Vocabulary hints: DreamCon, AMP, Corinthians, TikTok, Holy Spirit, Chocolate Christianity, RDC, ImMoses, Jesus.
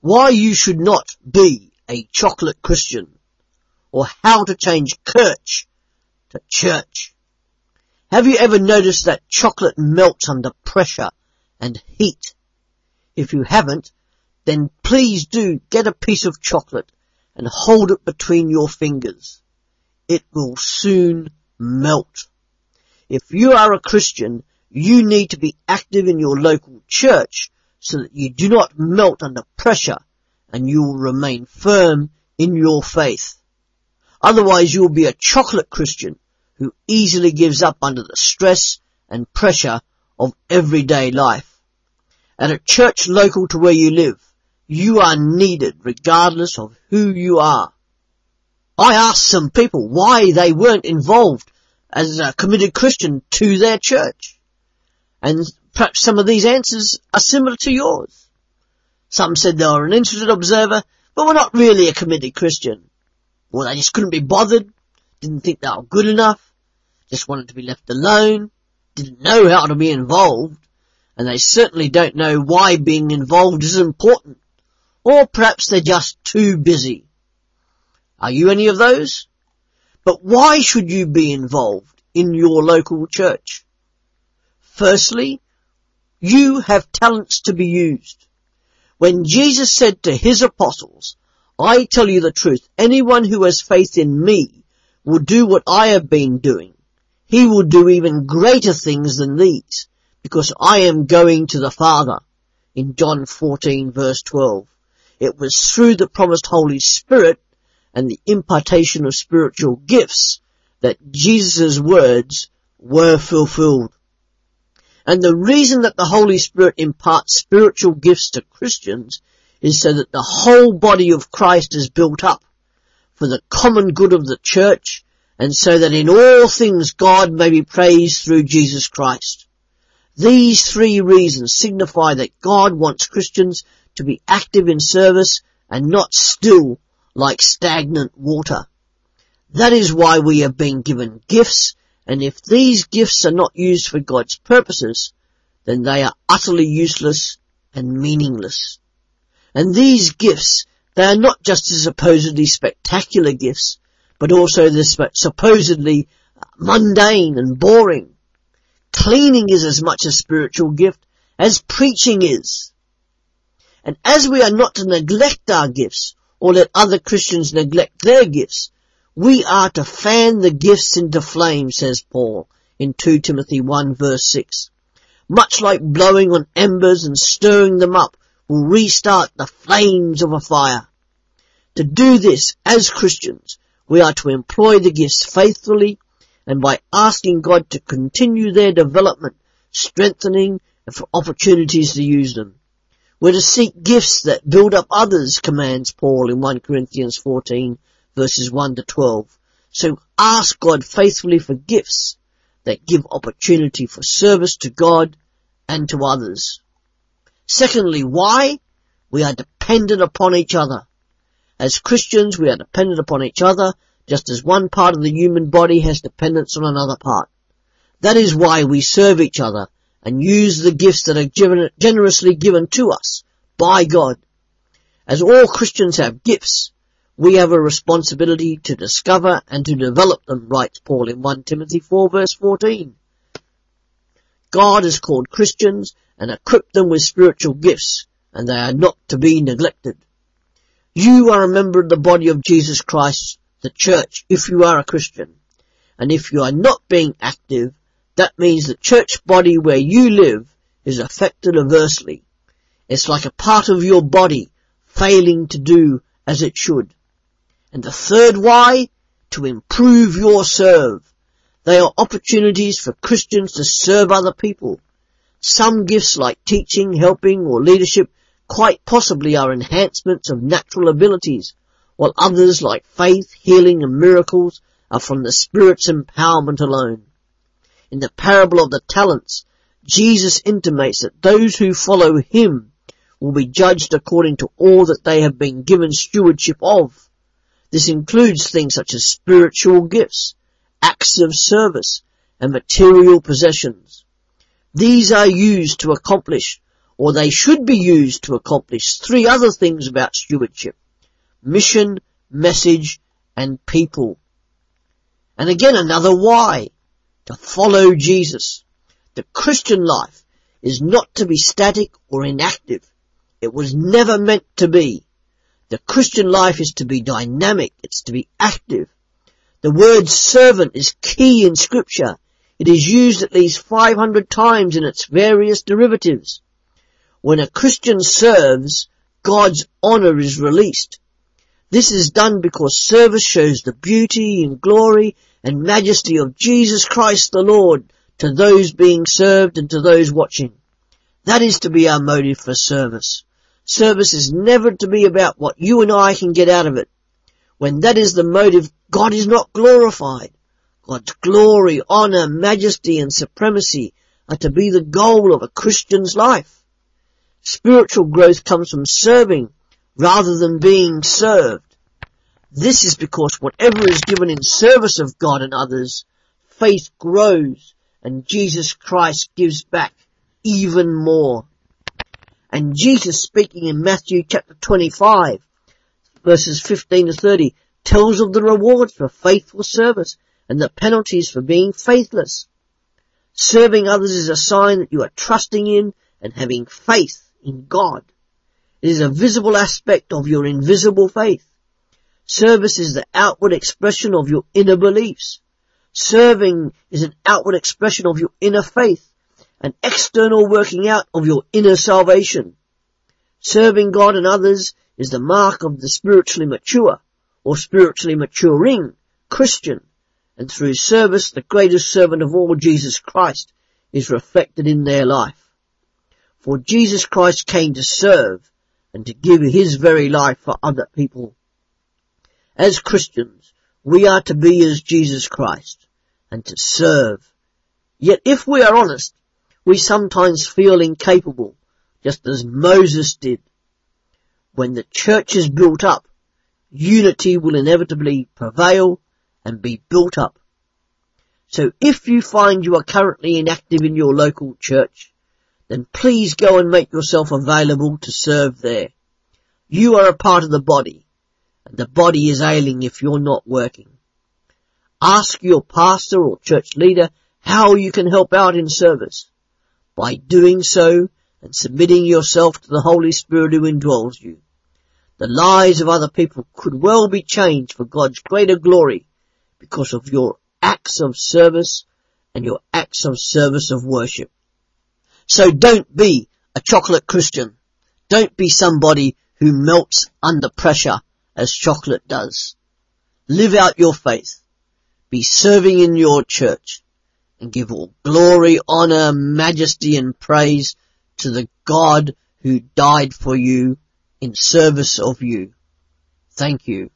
Why you should not be a chocolate Christian, or how to change kirch to church. Have you ever noticed that chocolate melts under pressure and heat? If you haven't, then please do get a piece of chocolate and hold it between your fingers. It will soon melt. If you are a Christian, you need to be active in your local church so that you do not melt under pressure and you will remain firm in your faith. Otherwise, you will be a chocolate Christian who easily gives up under the stress and pressure of everyday life. At a church local to where you live, you are needed regardless of who you are. I asked some people why they weren't involved as a committed Christian to their church. And perhaps some of these answers are similar to yours. Some said they were an interested observer, but were not really a committed Christian. Or they just couldn't be bothered, didn't think they were good enough, just wanted to be left alone, didn't know how to be involved, and they certainly don't know why being involved is important. Or perhaps they're just too busy. Are you any of those? But why should you be involved in your local church? Firstly, you have talents to be used. When Jesus said to his apostles, "I tell you the truth, anyone who has faith in me will do what I have been doing. He will do even greater things than these, because I am going to the Father," in John 14 verse 12. It was through the promised Holy Spirit and the impartation of spiritual gifts that Jesus' words were fulfilled. And the reason that the Holy Spirit imparts spiritual gifts to Christians is so that the whole body of Christ is built up for the common good of the church, and so that in all things God may be praised through Jesus Christ. These three reasons signify that God wants Christians to be active in service and not still like stagnant water. That is why we have been given gifts, and if these gifts are not used for God's purposes, then they are utterly useless and meaningless. And these gifts, they are not just the supposedly spectacular gifts, but also the supposedly mundane and boring. Cleaning is as much a spiritual gift as preaching is. And as we are not to neglect our gifts, or let other Christians neglect their gifts, we are to fan the gifts into flame, says Paul in 2 Timothy 1 verse 6. Much like blowing on embers and stirring them up will restart the flames of a fire. To do this, as Christians, we are to employ the gifts faithfully and by asking God to continue their development, strengthening, and for opportunities to use them. We're to seek gifts that build up others, commands Paul in 1 Corinthians 14, verses 1 to 12. So ask God faithfully for gifts that give opportunity for service to God and to others. Secondly, why? We are dependent upon each other. As Christians, we are dependent upon each other, just as one part of the human body has dependence on another part. That is why we serve each other and use the gifts that are generously given to us by God. As all Christians have gifts, we have a responsibility to discover and to develop them, writes Paul in 1 Timothy 4 verse 14. God has called Christians and equipped them with spiritual gifts, and they are not to be neglected. You are a member of the body of Jesus Christ, the church, if you are a Christian. And if you are not being active, that means the church body where you live is affected adversely. It's like a part of your body failing to do as it should. And the third why? To improve your serve. They are opportunities for Christians to serve other people. Some gifts like teaching, helping or leadership quite possibly are enhancements of natural abilities, while others like faith, healing and miracles are from the Spirit's empowerment alone. In the parable of the talents, Jesus intimates that those who follow him will be judged according to all that they have been given stewardship of. This includes things such as spiritual gifts, acts of service, and material possessions. These are used to accomplish or they should be used to accomplish three other things about stewardship: mission, message, and people. And again, another why: to follow Jesus. The Christian life is not to be static or inactive. It was never meant to be. The Christian life is to be dynamic. It's to be active. The word servant is key in Scripture. It is used at least 500 times in its various derivatives. When a Christian serves, God's honor is released. This is done because service shows the beauty and glory and majesty of Jesus Christ the Lord to those being served and to those watching. That is to be our motive for service. Service is never to be about what you and I can get out of it. When that is the motive, God is not glorified. God's glory, honor, majesty, and supremacy are to be the goal of a Christian's life. Spiritual growth comes from serving rather than being served. This is because whatever is given in service of God and others, faith grows and Jesus Christ gives back even more. And Jesus, speaking in Matthew chapter 25, verses 15 to 30, tells of the rewards for faithful service and the penalties for being faithless. Serving others is a sign that you are trusting in and having faith in God. It is a visible aspect of your invisible faith. Service is the outward expression of your inner beliefs. Serving is an outward expression of your inner faith, an external working out of your inner salvation. Serving God and others is the mark of the spiritually mature or spiritually maturing Christian, and through service the greatest servant of all, Jesus Christ, is reflected in their life. For Jesus Christ came to serve and to give his very life for other people. As Christians, we are to be as Jesus Christ and to serve. Yet if we are honest, we sometimes feel incapable, just as Moses did. When the church is built up, unity will inevitably prevail and be built up. So if you find you are currently inactive in your local church, then please go and make yourself available to serve there. You are a part of the body, and the body is ailing if you're not working. Ask your pastor or church leader how you can help out in service. By doing so and submitting yourself to the Holy Spirit who indwells you, the lives of other people could well be changed for God's greater glory because of your acts of service and your acts of service of worship. So don't be a chocolate Christian. Don't be somebody who melts under pressure as chocolate does. Live out your faith. Be serving in your church, and give all glory, honor, majesty, and praise to the God who died for you in service of you. Thank you.